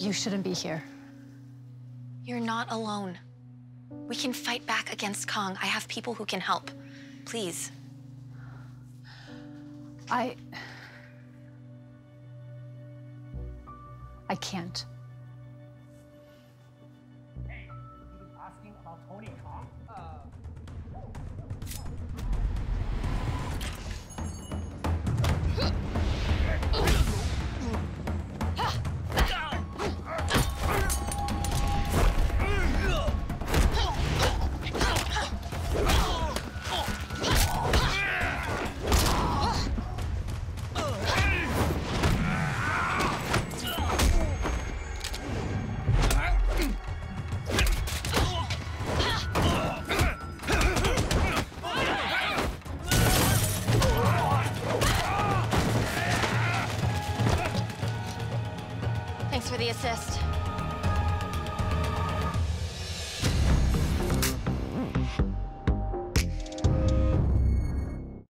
You shouldn't be here. You're not alone. We can fight back against Kang. I have people who can help. Please. I can't. Hey, you were asking about Tony Kang? Assist.